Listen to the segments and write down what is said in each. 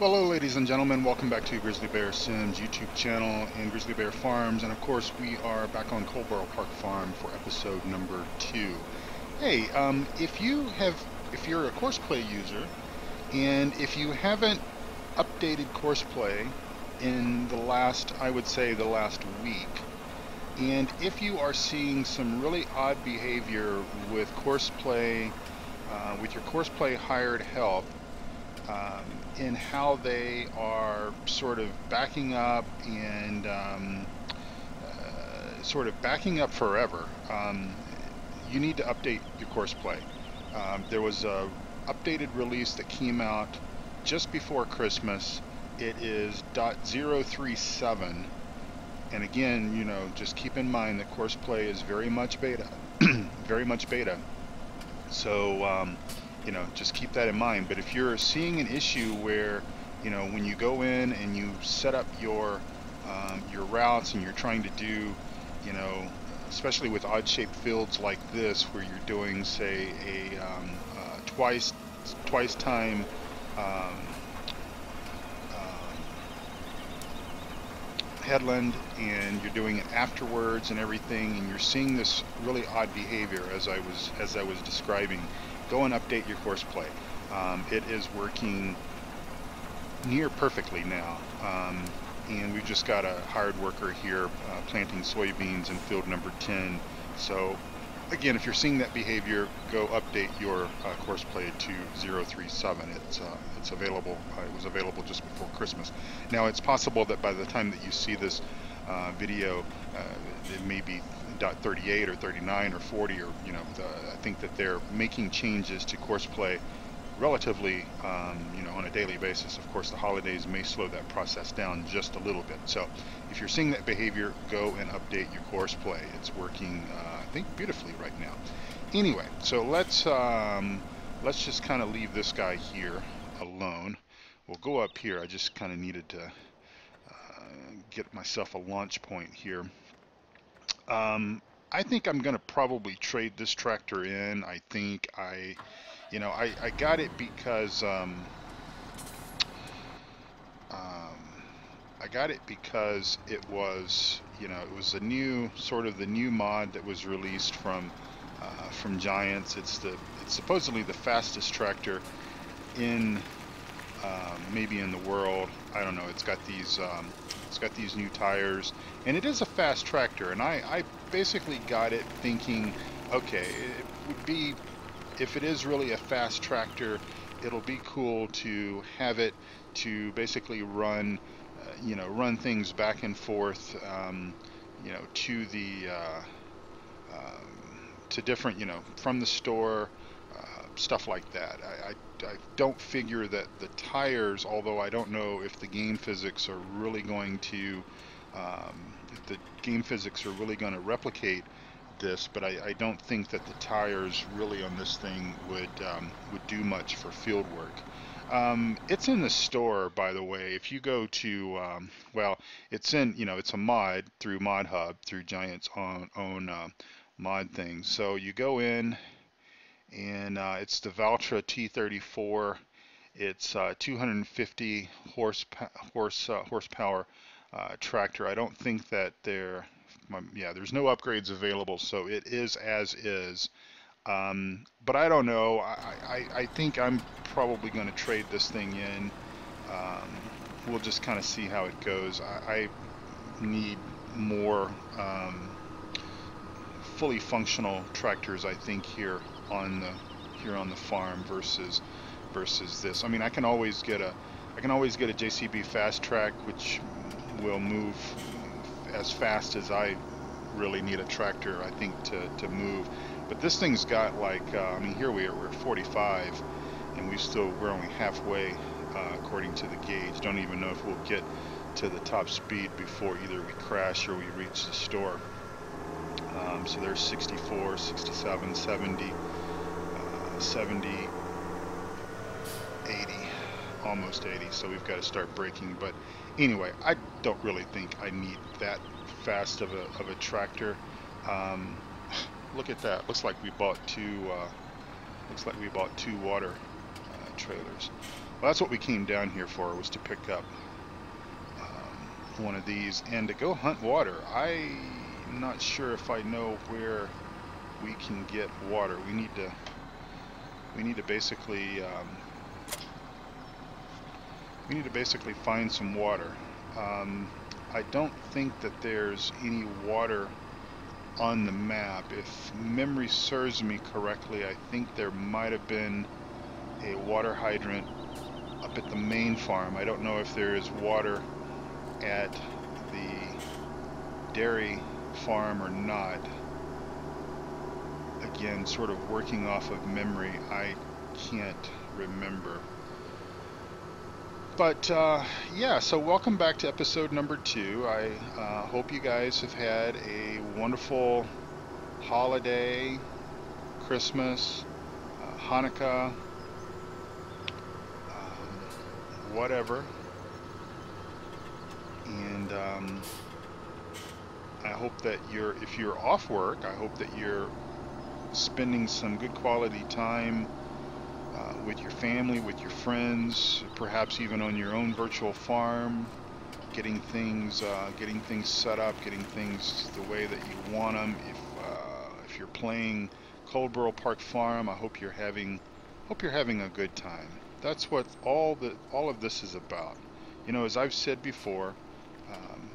Well, hello ladies and gentlemen, welcome back to Grizzly Bear Sims YouTube channel and Grizzly Bear Farms, and of course we are back on Coldborough Park Farm for episode number 2. Hey, if you're a Courseplay user, and if you haven't updated Courseplay in the last, I would say the last week, and if you are seeing some really odd behavior with Courseplay, with your Courseplay hired help, in how they are sort of backing up and forever. You need to update your Courseplay. There was a updated release that came out just before Christmas. It is .037, and again, you know, just keep in mind that Courseplay is very much beta, So you know, just keep that in mind. But if you're seeing an issue where, you know, when you go in and you set up your routes and you're trying to do, you know, especially with odd-shaped fields like this, where you're doing, say, a twice time headland, and you're doing it afterwards and everything, and you're seeing this really odd behavior as I was describing. Go and update your Courseplay. It is working near perfectly now, and we've just got a hired worker here planting soybeans in field number 10. So again, if you're seeing that behavior, go update your Courseplay to 037. It's available. It was available just before Christmas. Now it's possible that by the time that you see this video, it may be .38 or 39 or 40, or, you know, I think that they're making changes to Courseplay relatively, you know, on a daily basis. Of course, the holidays may slow that process down just a little bit. So if you're seeing that behavior, go and update your Courseplay. It's working, I think, beautifully right now. Anyway, so let's just kind of leave this guy here alone. We'll go up here. I just kind of needed to get myself a launch point here. I think I'm gonna probably trade this tractor in. I think you know, I got it because I got it because it was, you know, it was a new sort of the new mod that was released from Giants. It's supposedly the fastest tractor in maybe in the world. I don't know. It's got these. It's got these new tires, and it is a fast tractor, and I basically got it thinking, okay, it would be, if it is really a fast tractor, it'll be cool to have it to basically run, you know, run things back and forth, you know, to the, to different, you know, from the store, stuff like that. I don't figure that the tires, although I don't know if the game physics are really going to, if the game physics are really going to replicate this, but I don't think that the tires really on this thing would do much for field work. It's in the store, by the way. If you go to, well, it's in, you know, it's a mod through Mod Hub, through Giant's own mod thing. So you go in, and it's the Valtra T-34. It's 250 horsepower tractor. I don't think that there's no upgrades available, so it is as is. But I don't know. I think I'm probably going to trade this thing in. We'll just kind of see how it goes. I need more fully functional tractors, I think, here on the farm versus this. I mean, I can always get a JCB fast track, which will move as fast as I really need a tractor, I think, to move. But this thing's got like, I mean, here we're at 45, and we're only halfway according to the gauge. Don't even know if we'll get to the top speed before either we crash or we reach the store. So there's 64, 67, 70, 70, 80, almost 80, so we've got to start braking. But anyway, I don't really think I need that fast of a tractor. Look at that. Looks like we bought two water trailers. Well, that's what we came down here for, was to pick up one of these and to go hunt water. I'm not sure if I know where we can get water. We need to basically find some water. I don't think that there's any water on the map. If memory serves me correctly, I think there might have been a water hydrant up at the main farm. I don't know if there is water at the dairy farm or not. Again, sort of working off of memory, I can't remember. But yeah, so welcome back to episode number 2. I hope you guys have had a wonderful holiday, Christmas, Hanukkah, whatever. And I hope that if you're off work, I hope that you're spending some good quality time with your family, with your friends, perhaps even on your own virtual farm, getting things set up, getting things the way that you want them. If you're playing Coldborough Park Farm, I hope you're having a good time. That's what all of this is about. You know, as I've said before,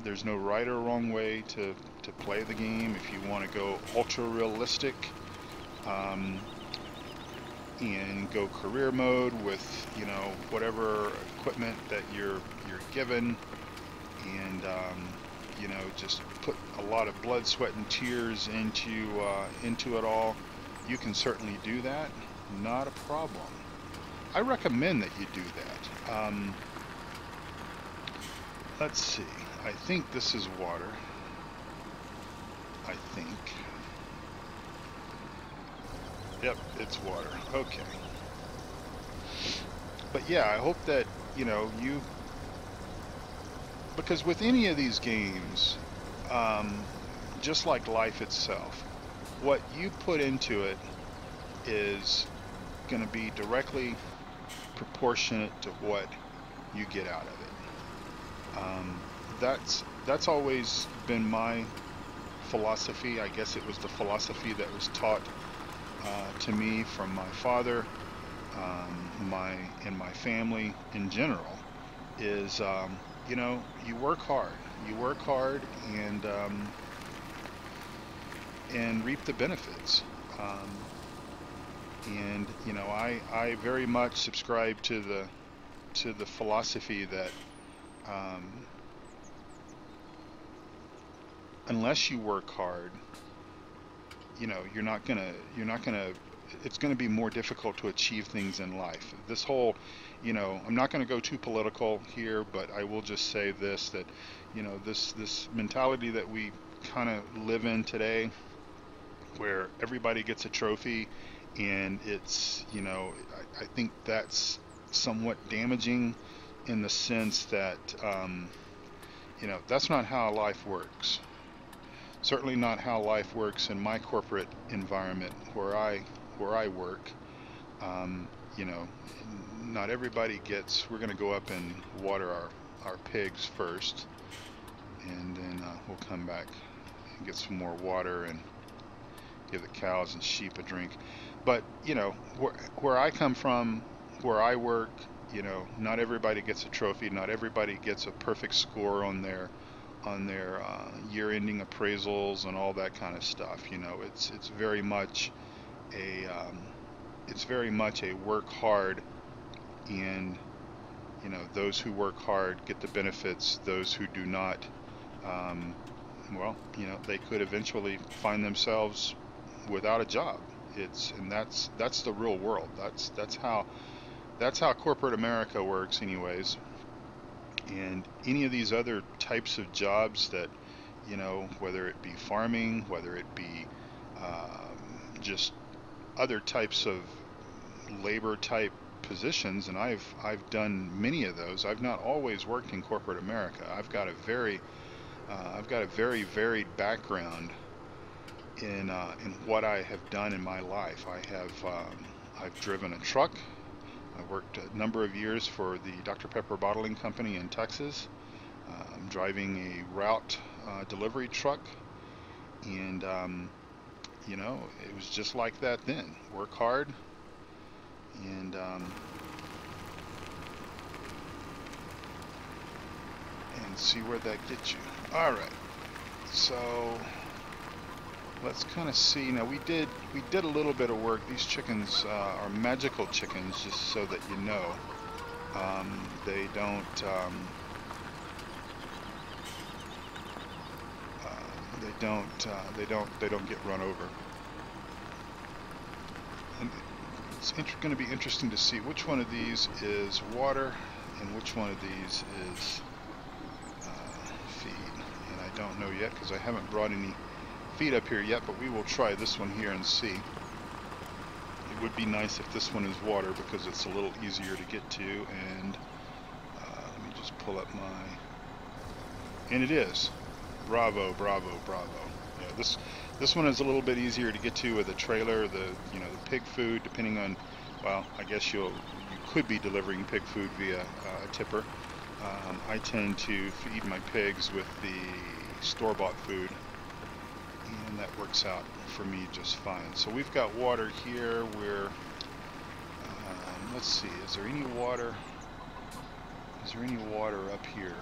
there's no right or wrong way to play the game. If you want to go ultra realistic, and go career mode with, you know, whatever equipment that you're given, and you know, just put a lot of blood, sweat, and tears into it all, you can certainly do that. Not a problem. I recommend that you do that. Let's see. I think this is water. I think. Yep, it's water. Okay. But yeah, I hope that, you know, because with any of these games, just like life itself, what you put into it is going to be directly proportionate to what you get out of it. That's always been my philosophy. I guess it was the philosophy that was taught to me from my father, and my family in general, is you know, you work hard, and reap the benefits. And you know, I very much subscribe to the philosophy that unless you work hard, you know, you're not gonna, it's gonna be more difficult to achieve things in life. This whole, you know, I'm not gonna go too political here, but I will just say this, that, you know, this mentality that we kind of live in today, where everybody gets a trophy, and it's, you know, I think that's somewhat damaging, in the sense that, you know, that's not how life works. Certainly not how life works in my corporate environment where I work. You know, not everybody gets. We're going to go up and water our pigs first, and then we'll come back and get some more water and give the cows and sheep a drink. But you know, where I come from, where I work, you know, not everybody gets a trophy. Not everybody gets a perfect score on their year-ending appraisals and all that kind of stuff. You know, it's very much a work hard, and you know, those who work hard get the benefits. Those who do not, well, you know, they could eventually find themselves without a job. And that's the real world. That's how corporate America works, anyways. And any of these other types of jobs that, you know, whether it be farming, whether it be just other types of labor type positions, and I've done many of those. I've not always worked in corporate America. I've got a very varied background in what I have done in my life. I've driven a truck. I worked a number of years for the Dr. Pepper Bottling Company in Texas. I'm driving a route delivery truck, and you know, it was just like that then. Work hard, and see where that gets you. All right, so let's kind of see. Now we did a little bit of work. These chickens are magical chickens, just so that you know. They don't. They don't get run over. And it's going to be interesting to see which one of these is water and which one of these is feed. And I don't know yet because I haven't brought any feed up here yet, but we will try this one here and see. It would be nice if this one is water because it's a little easier to get to. And let me just pull up my... And it is. Bravo, bravo, bravo. Yeah, this one is a little bit easier to get to with a trailer, the pig food, depending on, well, I guess you could be delivering pig food via a tipper. I tend to feed my pigs with the store-bought food, and that works out for me just fine. So we've got water here. We're let's see, is there any water? Is there any water up here?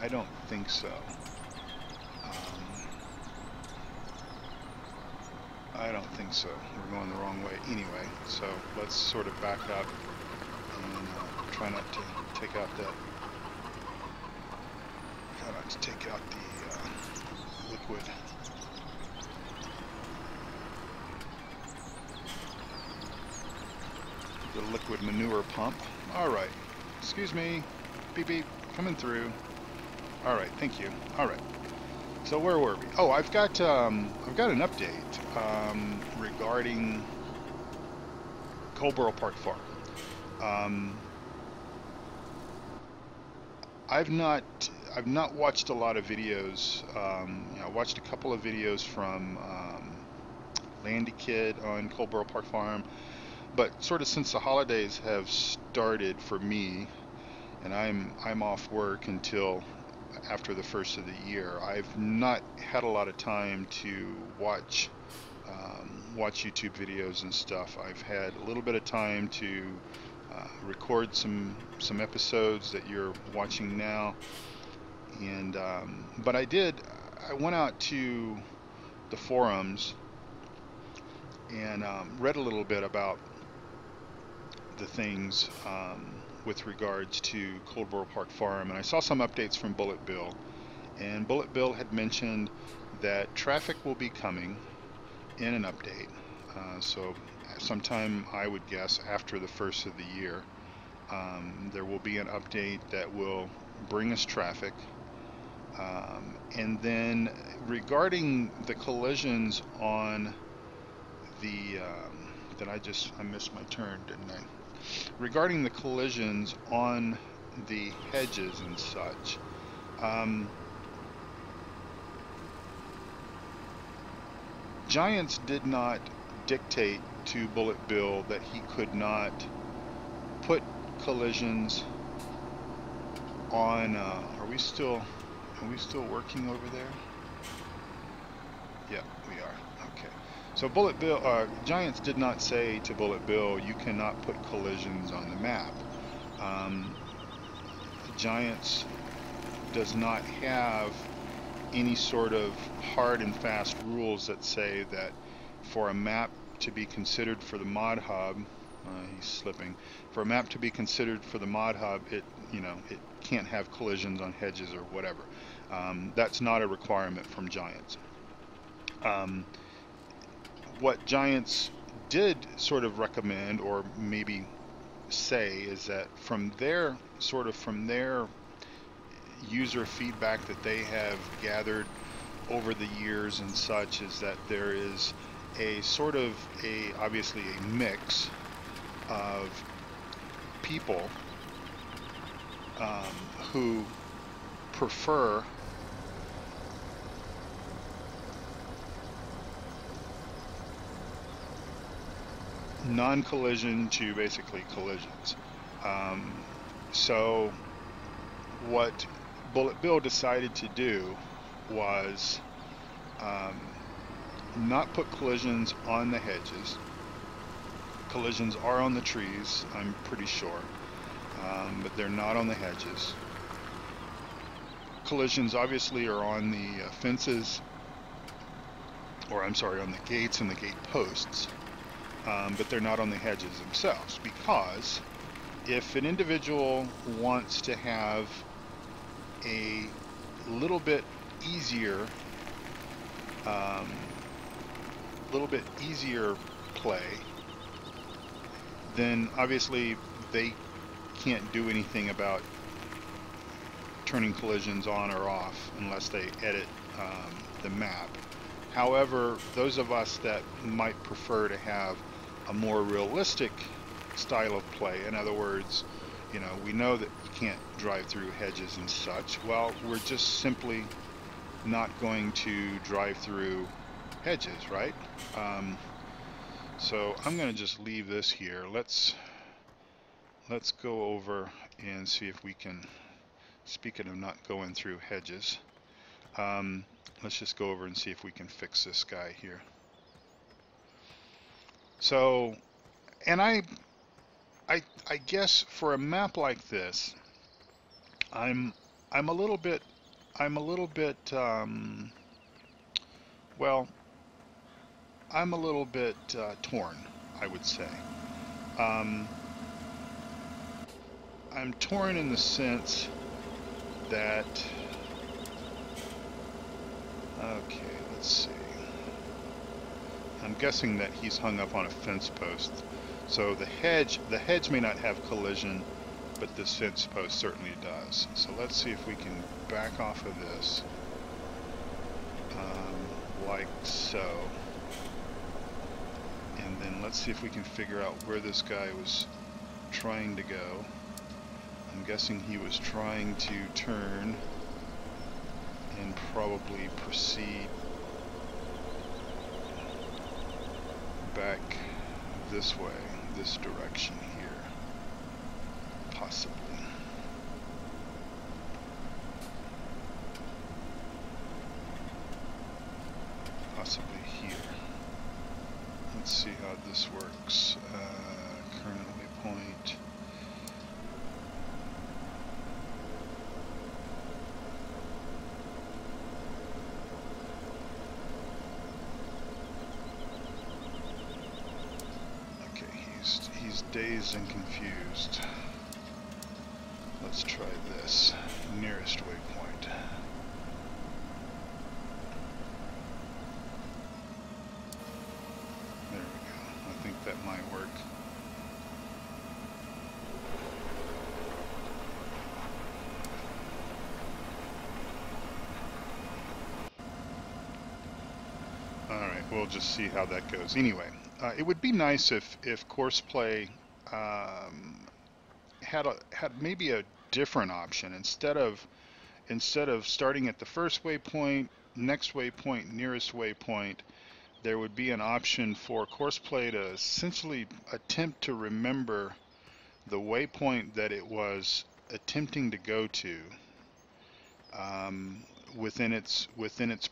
I don't think so. I don't think so. We're going the wrong way anyway, so let's sort of back up and try not to take out that. Try not to take out the liquid. The liquid manure pump. All right. Excuse me. Beep beep. Coming through. All right. Thank you. All right. So where were we? Oh, I've got an update regarding Coldborough Park Farm. I've not watched a lot of videos. I watched a couple of videos from Landy Kid on Coldborough Park Farm, but sort of since the holidays have started for me, and I'm off work until after the first of the year, I've not had a lot of time to watch YouTube videos and stuff. I've had a little bit of time to record some episodes that you're watching now, and but I went out to the forums and read a little bit about the things with regards to Coldborough Park Farm, and I saw some updates from Bullet Bill, and Bullet Bill had mentioned that traffic will be coming in an update, so sometime I would guess after the first of the year there will be an update that will bring us traffic, and then regarding the collisions on the I missed my turn, didn't I? Regarding the collisions on the hedges and such, Giants did not dictate to Bullet Bill that he could not put collisions on. Are we still working over there? Yeah, we are. Okay. So Bullet Bill, Giants did not say to Bullet Bill, you cannot put collisions on the map. Giants does not have any sort of hard and fast rules that say that for a map to be considered for the mod hub, he's slipping. For a map to be considered for the mod hub, it can't have collisions on hedges or whatever. That's not a requirement from Giants. What Giants did sort of recommend, or maybe say, is that from their user feedback that they have gathered over the years and such, is that there is a sort of obviously a mix of people who prefer non-collision to basically collisions. So what Bullet Bill decided to do was not put collisions on the hedges. Collisions are on the trees, I'm pretty sure, but they're not on the hedges. Collisions obviously are on the fences, or I'm sorry, on the gates and the gate posts, but they're not on the hedges themselves, because if an individual wants to have a little bit easier play, then obviously they can't do anything about turning collisions on or off unless they edit the map. However, those of us that might prefer to have a more realistic style of play, in other words, you know, we know that you can't drive through hedges and such. Well, we're just simply not going to drive through hedges, right? So I'm going to just leave this here. Let's go over and see if we can, speaking of not going through hedges, let's just go over and see if we can fix this guy here. So, and I guess for a map like this, I'm a little bit torn, I would say. I'm torn in the sense that, okay, let's see. I'm guessing that he's hung up on a fence post. So the hedge may not have collision, but this fence post certainly does. So let's see if we can back off of this, like so. And then let's see if we can figure out where this guy was trying to go. I'm guessing he was trying to turn and probably proceed back this way, this direction here, possibly. Possibly here. Let's see how this works. Currently point. Dazed and confused. Let's try this nearest waypoint. There we go. I think that might work. All right, we'll just see how that goes. Anyway, it would be nice if Courseplay had maybe a different option. Instead of starting at the first waypoint, next waypoint, nearest waypoint, there would be an option for Courseplay to essentially attempt to remember the waypoint that it was attempting to go to within its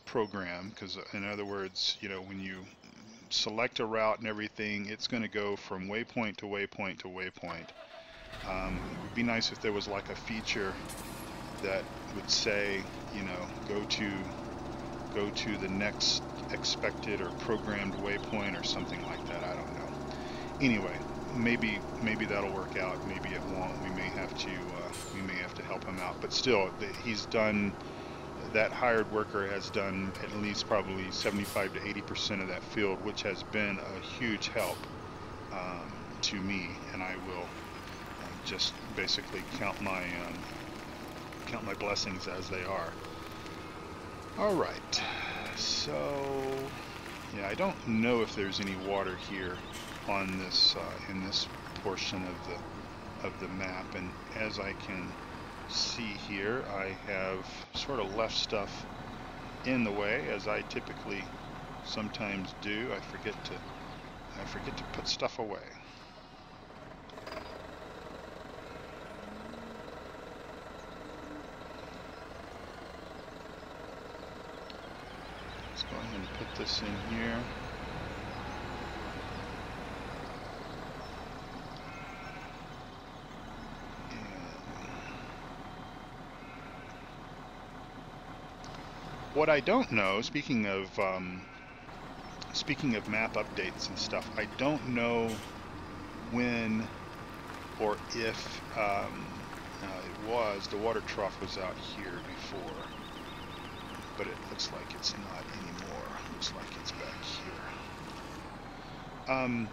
program. Because in other words, you know, when you select a route and everything, it's going to go from waypoint to waypoint to waypoint. It would be nice if there was like a feature that would say, you know, go to the next expected or programmed waypoint or something like that. I don't know. Anyway, maybe that'll work out. Maybe it won't. We may have to help him out. But still, he's done. That hired worker has done at least probably 75 to 80% of that field, which has been a huge help to me. And I will just basically count my blessings as they are. All right. So yeah, I don't know if there's any water here on this in this portion of the map, and as I can see here, I have sort of left stuff in the way, as I typically sometimes do. I forget to I forget to put stuff away. Let's go ahead and put this in here. What I don't know, speaking of map updates and stuff, I don't know when or if it was. The water trough was out here before, but it looks like it's not anymore. It looks like it's back here.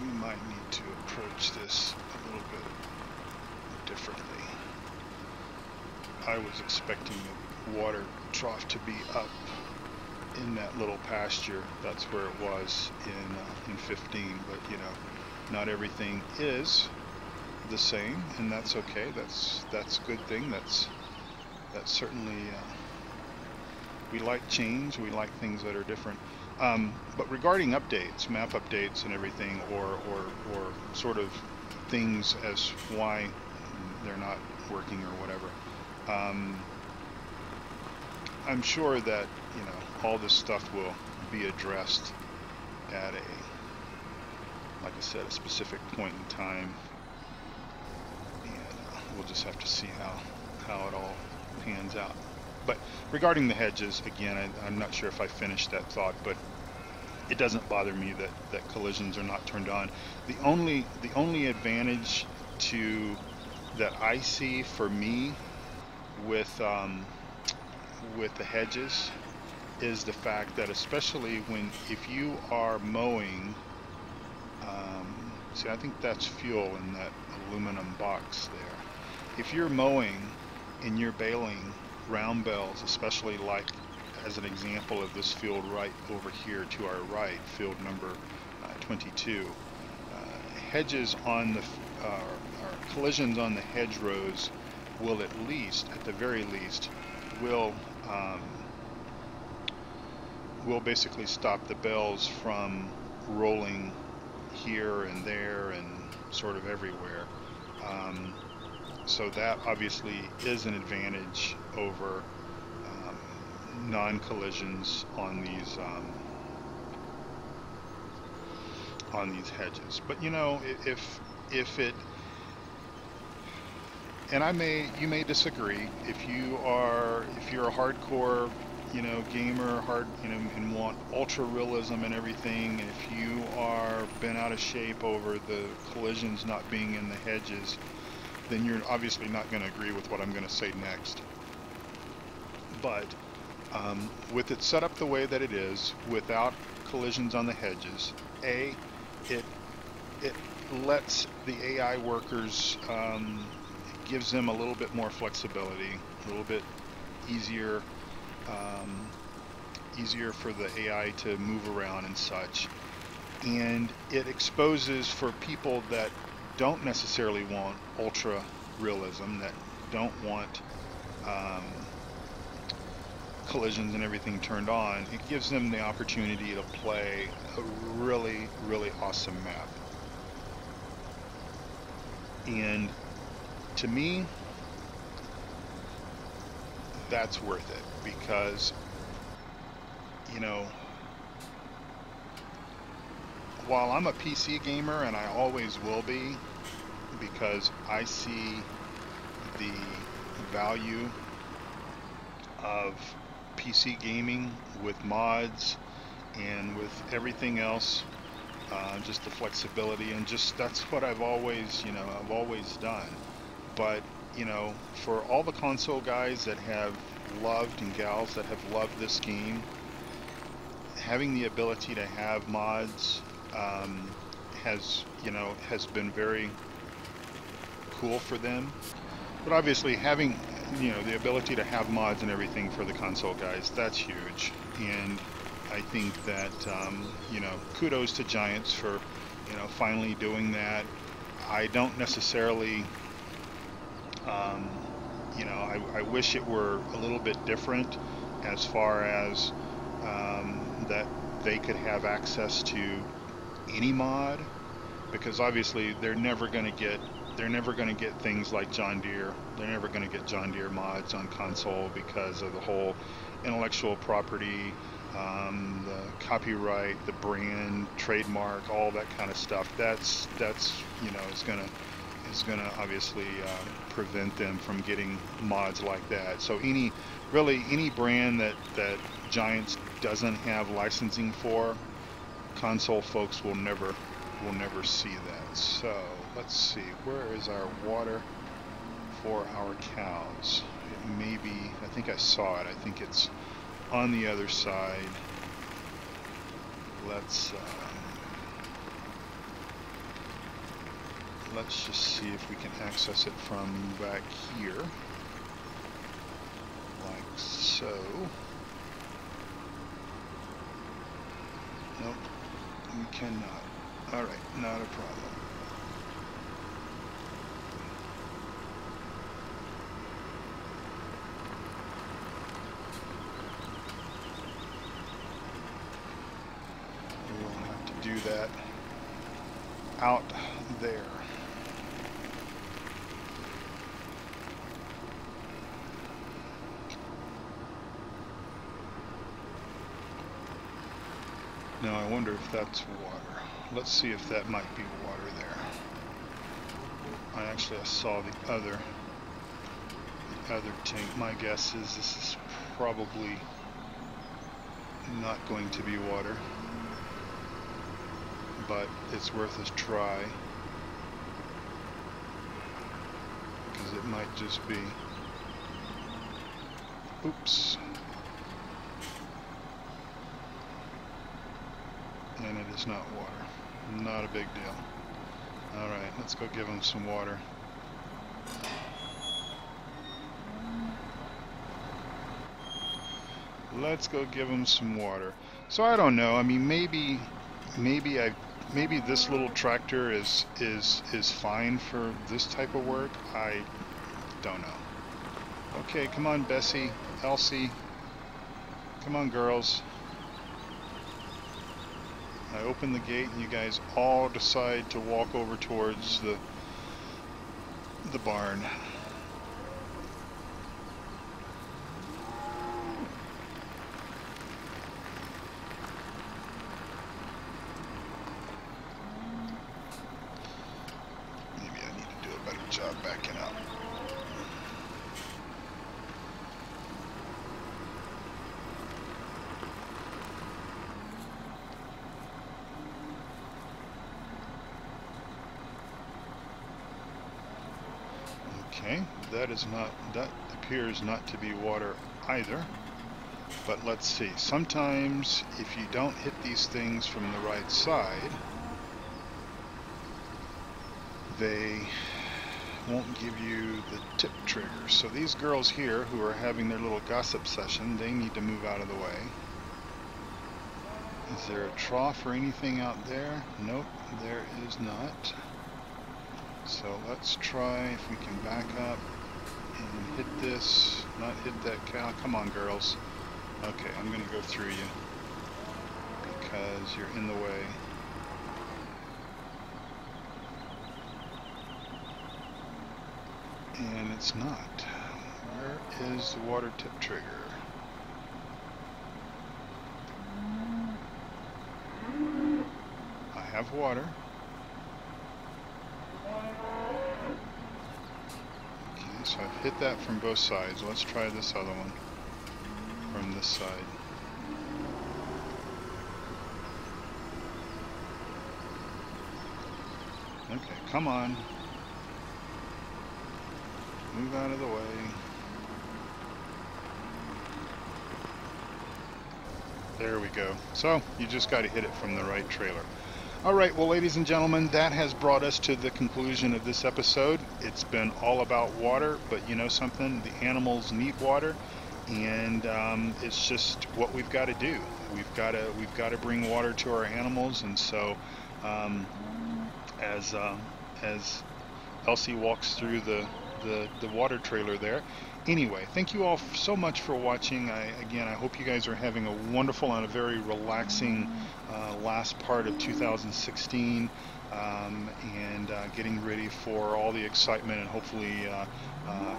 We might need to approach this a little bit differently. I was expecting the water trough to be up in that little pasture. That's where it was in 15, but you know, not everything is the same, and that's okay. That's a good thing. That's certainly we like change. We like things that are different. But regarding updates, map updates, and everything, or sort of things as why they're not working or whatever. I'm sure that, you know, all this stuff will be addressed at a, like I said, a specific point in time, and we'll just have to see how it all pans out. But regarding the hedges, again, I'm not sure if I finished that thought, but it doesn't bother me that collisions are not turned on. The only advantage to that I see for me with the hedges is the fact that, especially if you are mowing, see, I think that's fuel in that aluminum box there. If you're mowing and you're baling round bales, especially like as an example of this field right over here to our right, field number 22, hedges on the or collisions on the hedgerows will at the very least will basically stop the bells from rolling here and there and sort of everywhere. So that obviously is an advantage over non-collisions on these hedges. But you know, if it. And you may disagree if you're a hardcore, you know, gamer, and want ultra realism and everything, and if you are bent out of shape over the collisions not being in the hedges, then you're obviously not going to agree with what I'm going to say next. But with it set up the way that it is, without collisions on the hedges, it lets the AI workers. Gives them a little bit more flexibility, a little bit easier, easier for the AI to move around and such. And it exposes for people that don't necessarily want ultra realism, that don't want collisions and everything turned on. It gives them the opportunity to play a really, really awesome map. And to me, that's worth it, because, you know, while I'm a PC gamer, and I always will be, because I see the value of PC gaming with mods and with everything else, just the flexibility, and just that's what I've always, you know, I've always done. But, you know, for all the console guys that have loved, and gals that have loved this game, having the ability to have mods has been very cool for them. But obviously having, you know, the ability to have mods and everything for the console guys, that's huge. And I think that, you know, kudos to Giants for, you know, finally doing that. I don't necessarily... you know, I wish it were a little bit different as far as that they could have access to any mod, because obviously they're never going to get things like John Deere. They're never going to get John Deere mods on console because of the whole intellectual property, the copyright, the brand, trademark, all that kind of stuff. That's you know, is going to obviously prevent them from getting mods like that. So really any brand that Giants doesn't have licensing for, console folks will never see that. So let's see, where is our water for our cows? It may be, I think I saw it, I think it's on the other side. Let's just see if we can access it from back here, like so. Nope, we cannot. All right, not a problem. We will have to do that out there. Now I wonder if that's water. Let's see if that might be water there. I saw the other tank. My guess is this is probably not going to be water, but it's worth a try because it might just be. Oops. And it is not water. Not a big deal. Alright, let's go give them some water. Let's go give them some water. So I don't know. I mean, maybe this little tractor is fine for this type of work. I don't know. Okay, come on, Bessie, Elsie. Come on, girls. I open the gate and you guys all decide to walk over towards the barn. Maybe I need to do a better job backing up. That is not, that appears not to be water either, but let's see. Sometimes if you don't hit these things from the right side, they won't give you the tip trigger. So these girls here who are having their little gossip session, they need to move out of the way. Is there a trough or anything out there? Nope, there is not. So let's try if we can back up and hit this, not hit that cow. Come on, girls. Okay, I'm going to go through you because you're in the way. And it's not. Where is the water tip trigger? I have water. So I've hit that from both sides. Let's try this other one from this side. Okay, come on. Move out of the way. There we go. So you just got to hit it from the right trailer. All right, well, ladies and gentlemen, that has brought us to the conclusion of this episode. It's been all about water, but you know something? The animals need water, and it's just what we've got to do. We've got to bring water to our animals, and so as Elsie walks through the the water trailer there. Anyway, thank you all so much for watching. Again, I hope you guys are having a wonderful and a very relaxing last part of 2016, and getting ready for all the excitement and hopefully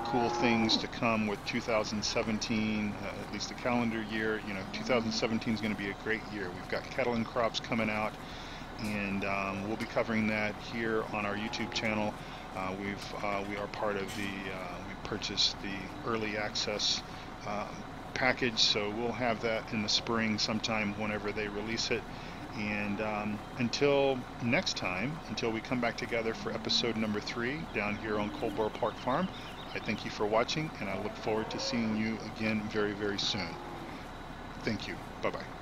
cool things to come with 2017, at least the calendar year. You know, 2017 is going to be a great year. We've got Cattle and Crops coming out, and we'll be covering that here on our YouTube channel. We are part of the we purchased the early access package, so we'll have that in the spring sometime whenever they release it. And until next time, until we come back together for episode number 3 down here on Coldborough Park Farm, I thank you for watching, and I look forward to seeing you again very, very soon. Thank you. Bye-bye.